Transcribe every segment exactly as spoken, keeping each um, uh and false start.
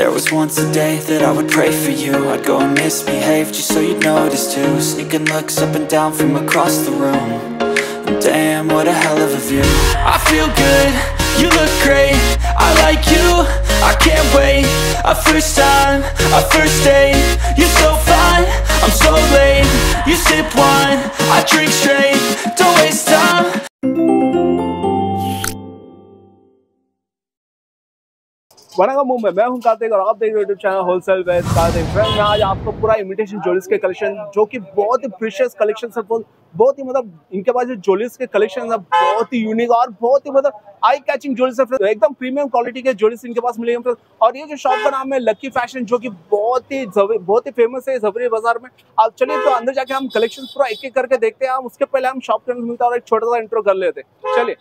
There was once a day that I would pray for you. I'd go and misbehave just so you'd notice too. Sneaking looks up and down from across the room. And damn, what a hell of a view. I feel good, you look great. I like you, I can't wait. A first time, a first date. You're so fine, I'm so late. You sip wine, I drink straight. Don't waste time. वनागा Mumbai, मैं हूं कार्तिक और आप देख रहे हो YouTube channel wholesale with Kartik. Friends, मैं आज आपको पूरा इमिटेशन ज्वेलर्स के कलेक्शन, जो कि बहुत ही प्रीशियस कलेक्शन है, बहुत ही मतलब इनके पास जो ज्वेलर्स के कलेक्शन है बहुत ही यूनिक और बहुत ही मतलब आई कैचिंग ज्वेलर्स है। एकदम प्रीमियम क्वालिटी के ज्वेलर्स इनके पास मिलेंगे। और ये जो शॉप का नाम है लकी फैशन, जो कि बहुत ही बहुत ही फेमस है जवरी बाजार में। आप चलिए तो अंदर जाके हम कलेक्शन पूरा एक एक करके देखते हैं। हम उसके पहले हम शॉप के अंदर मिलते हैं और एक छोटा सा इंट्रो कर लेते हैं। चलिए।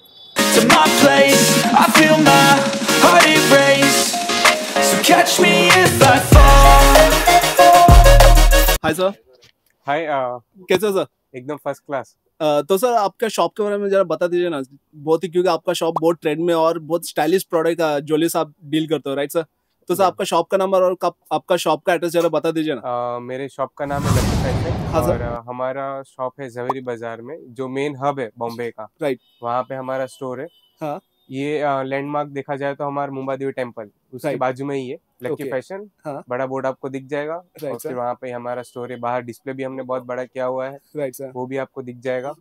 To my place, I feel my heart erase. So catch me if I fall. Hi sir. Hi. Uh, कैसा सर? एकदम फर्स्ट क्लास। uh, तो सर आपका शॉप के बारे में जरा बता दीजिए ना, बहुत ही, क्योंकि आपका शॉप बहुत ट्रेंड में और बहुत स्टाइलिश प्रोडक्ट ज्वेलरी आप डील करते हो, राइट सर? तो सर आपका शॉप का नंबर और कब, आपका शॉप का एड्रेस जरा बता दीजिए ना। uh, मेरे शॉप का नाम है लकी फैशन और uh, हमारा शॉप है जवेरी बाजार में, जो मेन हब है बॉम्बे का, राइट। वहाँ पे हमारा स्टोर है। हाँ। ये uh, लैंडमार्क देखा जाए तो हमारा मुंबई देवी टेम्पल, उसके बाजू में ही है लकी फैशन। हाँ। बड़ा बोर्ड आपको दिख जाएगा। उसके वहाँ पे हमारा स्टोर है। बाहर डिस्प्ले भी हमने बहुत बड़ा किया हुआ है, वो भी आपको दिख जाएगा।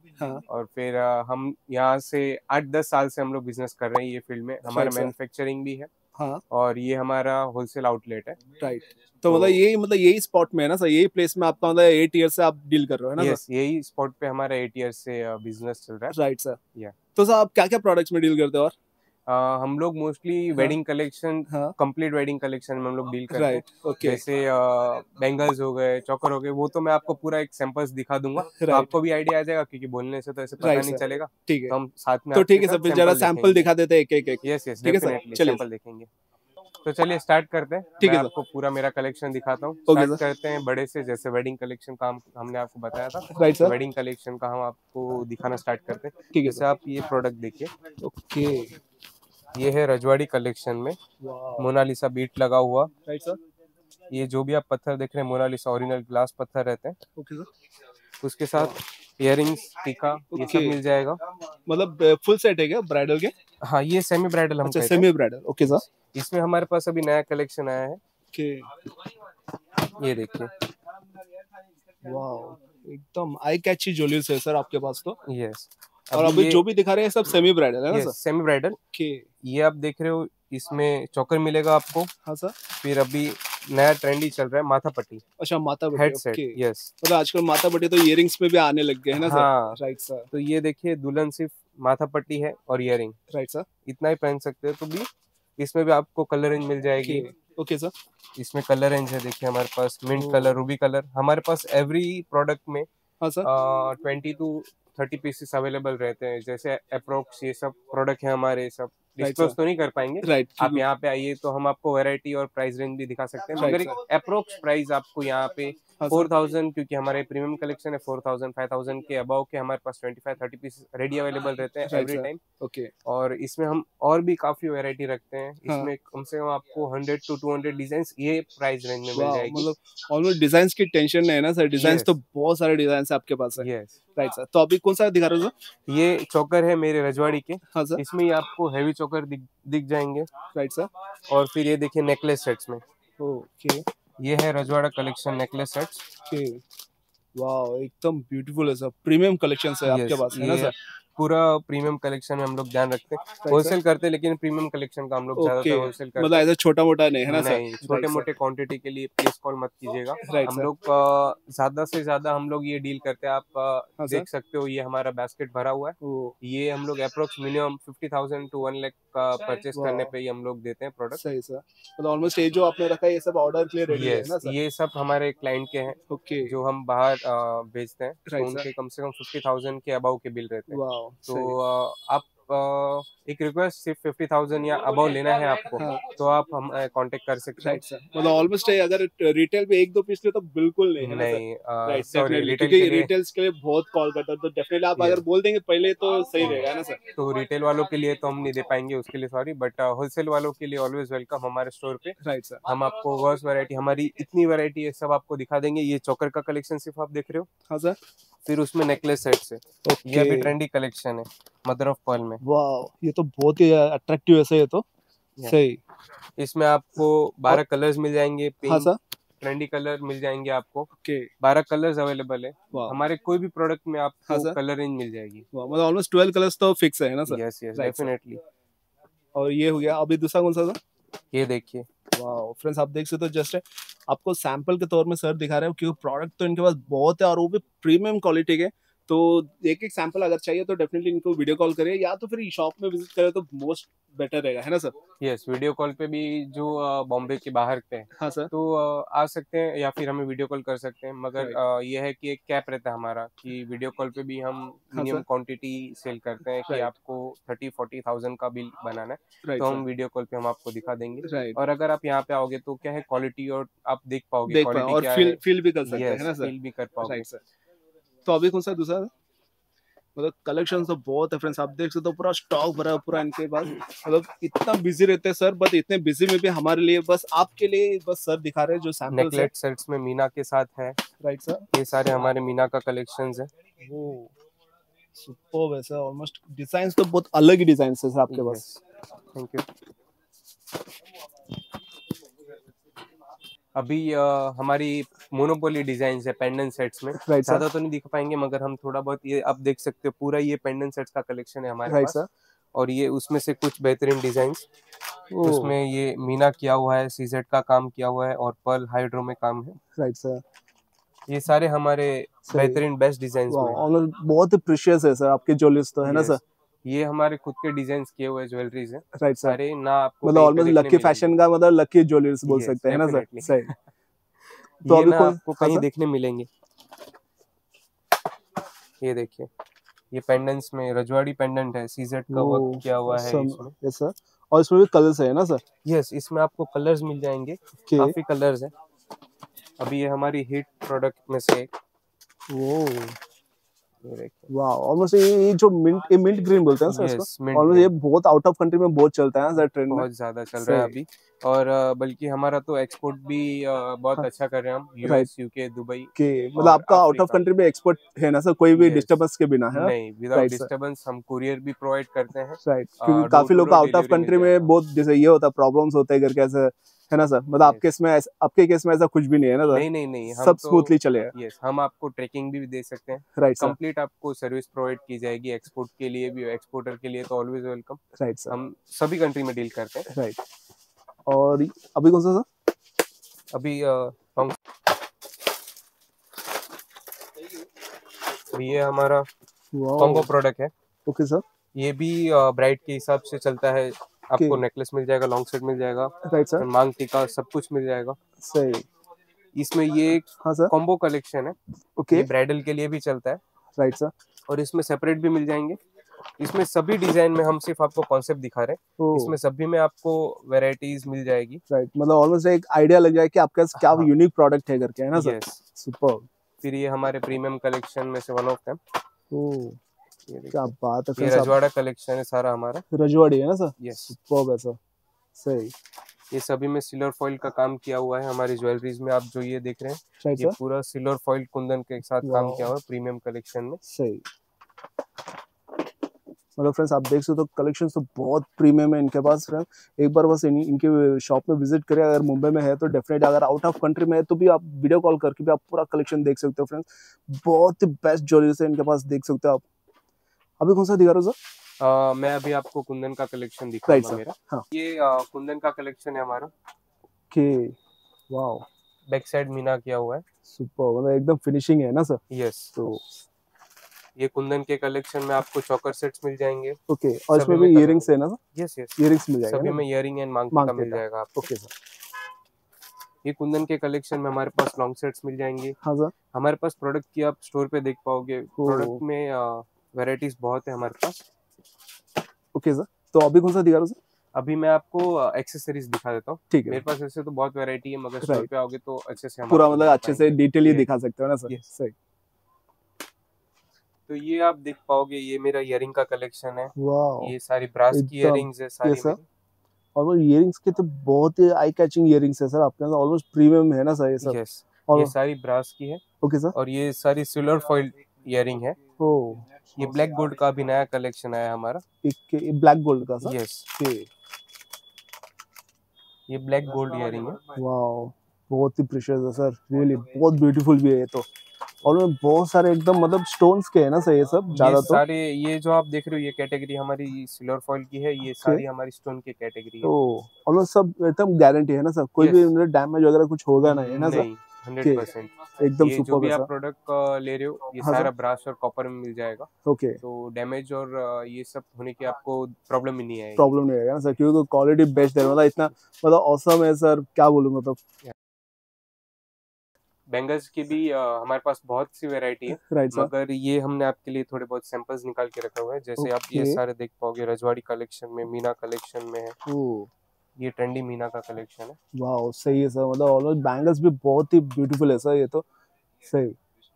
और फिर हम यहाँ से आठ दस साल से हम लोग बिजनेस कर रहे हैं ये फील्ड में। हमारा मैन्युफैक्चरिंग भी है। हाँ। और ये हमारा होलसेल आउटलेट है, राइट। तो मतलब यही मतलब यही स्पॉट में है ना सर, यही प्लेस में आपका मतलब एट ईयर से आप डील कर रहे हो ना? यस, यही स्पॉट पे हमारा एट ईयर से बिजनेस चल रहा है, राइट सर। या तो सर आप क्या क्या प्रोडक्ट्स में डील करते हो? और Uh, हम लोग mostly wedding collection, complete wedding collection में हम लोग डील करते हैं। okay. जैसे बैंगल्स uh, हो गए, चौकर हो गए, वो तो मैं आपको पूरा एक सैंपल्स दिखा दूंगा, तो आपको भी आइडिया आ जाएगा, क्योंकि बोलने से तो ऐसे पता नहीं चलेगा। ठीक है, तो हम साथ में, तो ठीक है सर, फिर जरा सैंपल दिखा देते हैं एक एक एक। यस यस, सैंपल देखेंगे। तो चलिए स्टार्ट करते हैं। ठीक है, आपको पूरा मेरा कलेक्शन दिखाता हूँ। स्टार्ट करते हैं बड़े से, जैसे वेडिंग कलेक्शन का हम, हमने आपको बताया था, राइट सर। वेडिंग कलेक्शन का हम आपको दिखाना स्टार्ट करते हैं। ठीक है सर, आप ये प्रोडक्ट देखिए। ओके, ये है रजवाड़ी कलेक्शन में मोनालिसा बीट लगा हुआ, राइट सर। ये जो भी आप पत्थर देख रहे हैं मोनालिसा ओरिजिनल ग्लास पत्थर रहते हैं। Okay sir. उसके साथ इयररिंग्स, टीका, ये सब मिल जाएगा। मतलब फुल सेट है क्या ब्राइडल के? हाँ, ये सेमी ब्राइडल। अच्छा, सेमी ब्राइडल, ओके सर। इसमें हमारे पास अभी नया कलेक्शन आया है। ये देखिए, वाह, एकदम आई कैची ज्वेलरीज है सर आपके पास तो। यस। और अभी, अभी जो भी दिखा रहे हैं सब सेमी ब्राइडल है ना सर? Semi bridal. ये आप देख रहे हो, इसमें चौकर मिलेगा आपको। हाँ सर। फिर अभी नया ट्रेंड ही चल रहा है माथा पट्टी। अच्छा, माथा पट्टी, हेड सेट। यस, मतलब आजकल माथा पट्टी तो इयररिंग्स में भी आने लग गए है ना सर? हाँ, राइट सर। तो ये देखिए, दुल्हन सिर्फ माथा पट्टी है और इयररिंग, राइट सर, इतना ही पहन सकते हो। तो भी इसमें भी आपको कलर रेंज मिल जाएगी। Okay sir. इसमें कलर रेंज है, देखिये हमारे पास मिंट कलर, रूबी कलर, हमारे पास एवरी प्रोडक्ट में twenty to thirty pieces available रहते हैं। जैसे अप्रोक्स ये सब प्रोडक्ट है हमारे, सब डिस्क्लोज तो नहीं कर पाएंगे, राइट। आप यहाँ पे आइए तो हम आपको वैरायटी और प्राइस रेंज भी दिखा सकते हैं, मगर अप्रोक्स प्राइस आपको यहाँ पे फोर थाउजेंड, क्योंकि हमारे प्रीमियम कलेक्शन है, फोर थाउजेंड फाइव थाउजेंड के अबाव के हमारे पास twenty five thirty pieces ready available रहते हैं एवरी टाइम। ओके। और इसमें हम और भी काफी वेरायटी रखते हैं। इसमें कम से कम आपको hundred to two hundred design ये प्राइस रेंज में मिल जाएगी। मतलब ऑलमोस्ट डिजाइन की टेंशन नहीं है ना सर? डिजाइन तो बहुत सारे डिजाइन आपके पास है, राइट सर। तो अभी कौन सा दिखा रहे हो सर? ये चौकर है मेरे रजवाड़ी के। हाँ सर। इसमें आपको हैवी चौकर दिख, दिख जाएंगे, राइट सर। और फिर ये देखिए नेकलेस सेट्स में। ओके। ये है Rajwada collection necklace sets. Okay, wow, एकदम ब्यूटीफुल है सर। प्रीमियम कलेक्शन है आपके पास है ना सर? पूरा प्रीमियम कलेक्शन में हम लोग ध्यान रखते हैं, होलसेल करते हैं, लेकिन प्रीमियम कलेक्शन का हम लोग ज्यादातर होलसेल करते हैं। मतलब ऐसा छोटा मोटा नहीं है ना सर? छोटे मोटे क्वांटिटी के लिए प्लीज कॉल मत कीजिएगा। हम लोग ज्यादा से ज्यादा हम लोग ये डील करते हैं। आप देख सकते हो ये हमारा बास्केट भरा हुआ है। ये हम लोग approx minimum fifty thousand to one lakh का परचेस करने पे हम लोग देते हैं प्रोडक्ट। सही सर। मतलब ऑलमोस्ट ये जो आपने रखा है ये सब ऑर्डर के लिए रेडी है ना सर? ये सब हमारे क्लाइंट के हैं, जो हम बाहर बेचते हैं, उनके कम से कम फिफ्टी थाउजेंड के अबाव के बिल रहते हैं। तो आप एक रिक्वेस्ट, सिर्फ फिफ्टी थाउजेंड या अबाव लेना है आपको, हाँ। तो आप हम कांटेक्ट कर सकते हैं। मतलब ऑलमोस्ट अगर रिटेल पे एक दो पीस ले तो बिल्कुल नहीं, नहीं है सॉरी, क्योंकि रिटेल्स के लिए बहुत कॉल करता है, तो डेफिनेटली आप अगर बोल देंगे पहले तो सही रहेगा ना सर। तो रिटेल वालों के लिए तो हम नहीं दे पाएंगे, उसके लिए सॉरी, बट होलसेल वालों के लिए ऑलवेज वेलकम हमारे स्टोर पे। राइट सर, हम आपको वर्स्ट वैरायटी, हमारी इतनी वैरायटी है, सब आपको दिखा देंगे। ये चोकर का कलेक्शन सिर्फ आप देख रहे हो, हाँ सर। फिर उसमें नेकलेस सेट से okay. ये भी ट्रेंडी कलेक्शन है मदर ऑफ पर्ल में। वाओ, ये तो बहुत ही अट्रैक्टिव है, ये तो सही। इसमें आपको बारह कलर्स मिल जाएंगे, हाँ सर, ट्रेंडी कलर मिल जाएंगे आपको। okay. बारह कलर्स अवेलेबल है हमारे, कोई भी प्रोडक्ट में आपको हाँ कलर रेंज मिल जाएगी। मतलब ऑलमोस्ट ट्वेल्व कलर्स तो फिक्स है ना सर? Yes yes, definitely. और ये हो गया, अभी दूसरा कौन सा था? ये देखिए, वाओ फ्रेंड्स, आप देख सकते हो, जस्ट आपको सैंपल के तौर में सर दिखा रहे हो, क्योंकि प्रोडक्ट तो इनके पास बहुत है और वो भी प्रीमियम क्वालिटी के। तो एक एक सैंपल अगर चाहिए तो डेफिनेटली इनको वीडियो कॉल करें या तो फिर शॉप में विजिट करें तो मोस्ट बेटर रहेगा, है ना सर? यस, वीडियो कॉल पे भी जो बॉम्बे के बाहर पे है, हाँ सर, तो आ सकते हैं या फिर हमें वीडियो कॉल कर सकते हैं। मगर यह है कि एक कैप रहता है हमारा कि वीडियो कॉल पे भी हम मिनिमम क्वांटिटी सेल करते हैं कि आपको थर्टी फोर्टी थाउजेंड का बिल बनाना है, तो हम वीडियो कॉल पे हम आपको दिखा देंगे। और अगर आप यहाँ पे आओगे तो क्या है, क्वालिटी और आप देख पाओगे और फील भी कर सकते हैं, फील भी कर पाओगे। तो अभी कौन सा दूसरा? मतलब कलेक्शन तो बहुत है फ्रेंड्स, आप देख सकते हो, पूरा स्टॉक भरा है पूरा इनके पास। मतलब इतना बिजी रहते हैं सर, बट इतने बिजी में भी हमारे लिए बस आपके लिए बस सर दिखा रहे हैं जो सैंपल नेकलेट सेट्स में मीना के साथ है। राइट सर, ये सारे हमारे मीना का कलेक्शंस है। वो सुपर्ब है सर, ऑलमोस्ट डिजाइंस तो बहुत अलग ही डिजाइंस है सर आपके पास। Thank you. अभी आ, हमारी मोनोपोली डिजाइन है पेंडेंट सेट्स में, ज्यादा तो नहीं दिखा पाएंगे मगर हम थोड़ा बहुत, ये आप देख सकते हो पूरा ये पेंडेंट सेट्स का कलेक्शन है हमारे पास। और ये उसमें से कुछ बेहतरीन डिजाइन, उसमें ये मीना किया हुआ है, सीजेड का काम किया हुआ है और पर्ल हाइड्रो में काम है। राइट सर, ये सारे हमारे बेहतरीन बेस्ट डिजाइन में, बहुत ही प्रीशियस है सर आपके ज्वेलरीज तो, है ना सर? ये हमारे खुद के डिजाइन किए हुए ज्वेलरीज है। राइट right, सारे ना आपको, मतलब ऑलमोस्ट लकी फैशन का, मतलब लकी ज्वेलरीज बोल yes, सकते हैं ना सर? सही। तो अभी आपको कहीं देखने मिलेंगे। ये देखिए, ये पेंडेंट्स में रजवाड़ी पेंडेंट है, सीजेड का वर्क किया हुआ है इसमें। यस सर, और इसमें भी कलर्स है ना सर? यस, इसमें आपको कलर्स मिल जाएंगे, काफी कलर्स है। अभी ये हमारी हिट प्रोडक्ट में से एक, वो वाह, ऑलमोस्ट ये जो मिंट, ये मिंट ग्रीन बोलते हैं सर इसको, ऑलमोस्ट ये बहुत आउट ऑफ कंट्री में बहुत चलता है सर, ट्रेंड में बहुत ज्यादा चल रहा है अभी। और बल्कि हमारा तो एक्सपोर्ट भी बहुत अच्छा कर रहे हैं हम, यूएस, यूके, दुबई के। मतलब आपका आउट ऑफ कंट्री में एक्सपोर्ट है ना सर, कोई भी डिस्टर्बेंस के बिना? है नहीं, विदाउट डिस्टर्बेंस हम कुरियर भी प्रोवाइड करते हैं। राइट, क्योंकि काफी लोग आउट ऑफ कंट्री में बहुत जैसे ये होता है, प्रॉब्लम्स होते हैं घर के ऐसे, है ना सर? मतलब आपके इसमें, आपके केस में ऐसा कुछ भी नहीं है ना सर? नहीं नहीं नहीं, सब स्मूथली तो चलेगा। यस, हम आपको ट्रैकिंग भी दे सकते हैं। राइट, कंप्लीट आपको सर्विस प्रोवाइड की जाएगी, एक्सपोर्ट के लिए भी, एक्सपोर्टर के लिए तो ऑलवेज वेलकम। राइट सर, हम सभी कंट्री में डील करते हैं। राइट, और अभी कौन सा सर? अभी आ, ये हमारा कॉम्बो प्रोडक्ट है। ओके सर, ये भी ब्राइड के हिसाब से चलता है, आपको नेकलेस मिल जाएगा, लॉन्ग सेट मिल जाएगा। राइट सर, मांग टीका सब कुछ मिल जाएगा। सही, इसमें ये हाँ सर कॉम्बो कलेक्शन है। ओके, ब्राइडल के लिए भी चलता है। राइट सर, और इसमें सेपरेट भी मिल जाएंगे। इसमें सभी डिजाइन में हम सिर्फ आपको कॉन्सेप्ट दिखा रहे हैं, इसमें सभी में आपको वैरायटीज मिल जाएगी। राइट, मतलब ऑलमोस्ट एक आइडिया लग जाए कि आपका क्या यूनिक प्रोडक्ट है करके, है ना सर? सुपर। फिर ये हमारे प्रीमियम कलेक्शन में से वन ऑफ देम। ओह, क्या बात है, ये रजवाड़ा कलेक्शन है सारा हमारा। रजवाड़ी है ना सर? यस, सुपर्ब है सर। सही, ये सभी में सिल्वर फॉइल का काम किया हुआ है हमारी ज्वेलरीज में। आप जो ये देख रहे हैं, ये पूरा सिल्वर फॉइल कुंदन के साथ काम किया हुआ है प्रीमियम कलेक्शन में। सही, मतलब फ्रेंड्स आप देख सकते हो, कलेक्शन तो बहुत प्रीमियम है इनके पास। फ्रेंड्स एक बार बस इन, इनके शॉप में विजिट करें, अगर मुंबई में है तो डेफिनेट, अगर आउट ऑफ कंट्री में है तो भी आप वीडियो कॉल करके भी आप पूरा कलेक्शन देख सकते हो। फ्रेंड्स बहुत ही बेस्ट ज्वेलरीज है इनके पास, देख सकते हो आप। अभी कौन सा दिखा रहा हूँ सर? मैं अभी आपको कुंदन का कलेक्शन दिखा रहा हूँ मेरा। हाँ। ये आ, कुंदन का कलेक्शन है हमारा। Okay, wow, back side Meena किया हुआ है। सुपर, मतलब एकदम फिनिशिंग है ना सर? यस, तो ये कुंदन के कलेक्शन में आपको चौकर सेट्स मिल जाएंगे। ओके, और इसमें भी इयररिंग्स है ना सर? यस यस, इयररिंग्स मिल जाएंगे, सभी में इयररिंग एंड मांग टीका मिल जाएगा आपको। ओके सर, ये कुंदन के कलेक्शन में हमारे पास लॉन्ग सेट्स मिल जाएंगे। हाँ सर, हमारे पास प्रोडक्ट की आप स्टोर पे देख पाओगे, प्रोडक्ट में वैराइटीज बहुत है हमारे पास। ओके सर, तो अभी कौन सा दिखा रहा हूँ? अभी मैं आपको एक्सेसरीज दिखा देता हूँ। ठीक है, मेरे पास ऐसे तो बहुत वैरायटी है, मगर स्टोर पे आओगे तो अच्छे से पूरा मतलब अच्छे से डिटेल दिखा सकते हो ना सर। सही, तो ये आप देख पाओगे, ये मेरा इयरिंग का कलेक्शन है। ये सारी ब्रास की इयरिंग्स है सारी मेरी। और वो इयरिंग्स के तो बहुत ही आई कैचिंग इयरिंग्स है सर आपके पास, ऑलमोस्ट प्रीमियम है ना सर ये सर। यस, ये सारी ब्रास की है। ओके सर, और ये सारी सिल्वर फॉइल इयरिंग है। ओह, ये ब्लैक गोल्ड का भी नया कलेक्शन आया हमारा। ब्लैक गोल्ड का सर? यस, ये ब्लैक गोल्ड इयरिंग है। वाओ, बहुत ही प्रीशियस है सर, रियली बहुत ब्यूटीफुल भी है ये तो। और बहुत सारे एकदम मतलब स्टोन्स के है ना सर ये सब ज्यादा। तो सारे ये जो आप देख रहे हो, ये कैटेगरी हमारी सिल्वर फॉइल की है, ये सारी हमारी स्टोन की कैटेगरी है। ओ, और सब एकदम गारंटी है ना सर, कोई भी मतलब डैमेज वगैरह कुछ होगा ना, है ना सर? हंड्रेड परसेंट एकदम सुपर। जो भी आप प्रोडक्ट ले रहे हो, ये सारा ब्रास और कॉपर में मिल जाएगा। ओके, तो डैमेज और ये सब होने की आपको प्रॉब्लम ही नहीं आएगी। प्रॉब्लम नहीं आएगा ना सर, क्योंकि क्वालिटी बेस्ट है, मतलब इतना मतलब ऑसम है सर, क्या बोलूं मतलब। बैंगल्स की भी आ, हमारे पास बहुत सी वैरायटी है, right, मगर ये हमने आपके लिए थोड़े बहुत सैंपल्स निकाल के रखा हुआ है। जैसे okay. आप ये सारे देख पाओगे, रजवाड़ी कलेक्शन में, मीना कलेक्शन में है। oh. ये ट्रेंडी मीना का कलेक्शन है। वाओ, सही है सर, मतलब ऑलमोस्ट बैंगल्स भी बहुत ही ब्यूटीफुल है सर ये तो। सही,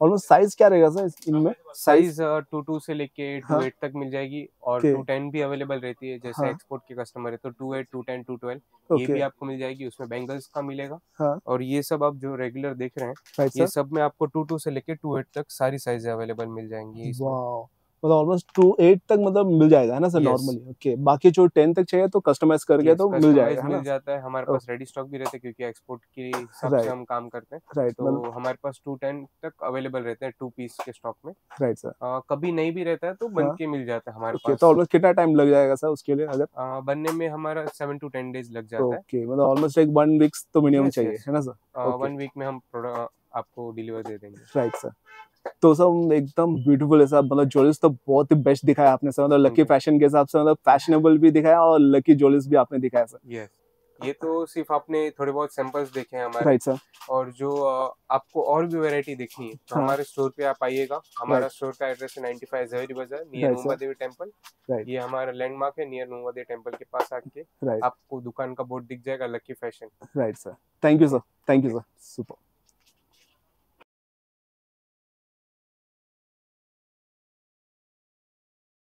ऑलमोस्ट साइज क्या रहेगा सर इनमें? साइज टू टू से लेके टू एट तक मिल जाएगी, और टू टेन भी अवेलेबल रहती है। जैसे एक्सपोर्ट के कस्टमर है तो two eight, two ten, two twelve ये भी आपको मिल जाएगी। उसमें बैंगल्स का मिलेगा। हाँ। और ये सब आप जो रेगुलर देख रहे हैं, ये सब में आपको टू टू से लेके टू एट तक सारी साइज अवेलेबल मिल जाएंगी। मतलब ऑलमोस्ट टू एट तक मतलब मिल जाएगा, है ना सर नॉर्मली? ओके, बाकी जो टेन तक चाहिए तो कस्टमाइज करके तो मिल जाएगा, मिल जाता है। हमारे पास रेडी स्टॉक भी रहते हैं, क्योंकि एक्सपोर्ट के हिसाब से हम काम करते हैं, तो हमारे पास टू टेन तक अवेलेबल रहते हैं टू पीस के स्टॉक में। राइट सर, कभी नहीं भी रहता है तो बन के मिल जाता है हमारे पास। तो ऑलमोस्ट कितना टाइम लग जाएगा सर उसके लिए? अगर बनने में हमारा सेवन टू टेन डेज लग जाता है। ओके, मतलब ऑलमोस्ट एक वन वीक तो मिनिमम चाहिए, है ना सर? वन वीक में हम आपको डिलीवर दे देंगे। राइट सर, तो सब एकदम ब्यूटीफुल है सर, मतलब ज्वेलरीज तो बहुत ही बेस्ट दिखाया आपने सर, मतलब लकी फैशन के हिसाब से मतलब फैशनेबल भी दिखाया और लकी ज्वेलरीज भी आपने दिखाया सर। यस, ये तो सिर्फ आपने थोड़े बहुत सैंपल्स देखे हैं हमारे। राइट सर, और जो आपको और भी वैरायटी देखनी है तो हमारे स्टोर पे आप आइएगा। हमारा स्टोर का एड्रेस है नाइंटी फाइव जेवरी बाजार, नियर मुंबई देवी टेम्पल। ये हमारा लैंडमार्क है, नियर मुंबई देवी टेम्पल के पास आके आपको दुकान का बोर्ड दिख जाएगा, lucky fashion. Right sir, thank you sir, thank you sir, super.